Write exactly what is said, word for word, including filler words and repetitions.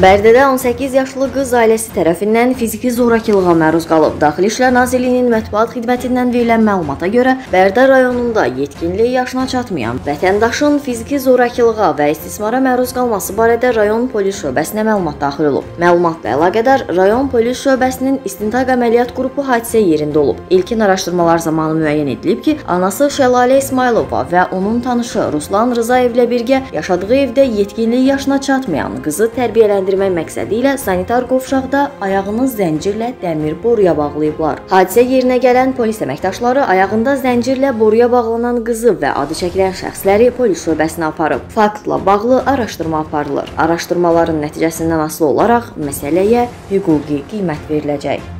Bərdədə on səkkiz yaşlı qız ailəsi tərəfindən fiziki zorakılığa məruz qalıb. Daxili İşlər Nazirliyinin mətbuat xidmətindən verilən məlumata görə, Bərdə rayonunda yetkinlik yaşına çatmayan vətəndaşın fiziki zorakılığa və istismara məruz qalması barədə rayon polis şöbəsinə məlumat daxil olub. Məlumatla əlaqədar rayon polis şöbəsinin istintaq əməliyyat qrupu hadisə yerində olub. İlkin araşdırmalar zamanı müəyyən edilib ki, anası Şəlalə İsmaylova və onun tanışı Ruslan Rızayevlə birgə yaşadığı evdə yetkinlik yaşına çatmayan qızı tərbiyələndirmişdir. Təqsirləndirmək məqsədi ilə sanitar qovşaqda ayağını zəncirlə dəmir boruya bağlayıblar. Hadisə yerinə gələn polis əməkdaşları ayağında zəncirlə boruya bağlanan qızı və adı çəkilən şəxsləri polis şöbəsinə aparıb. Faktla bağlı araşdırma aparılır. Araşdırmaların nəticəsindən asılı olaraq məsələyə hüquqi qiymət veriləcək.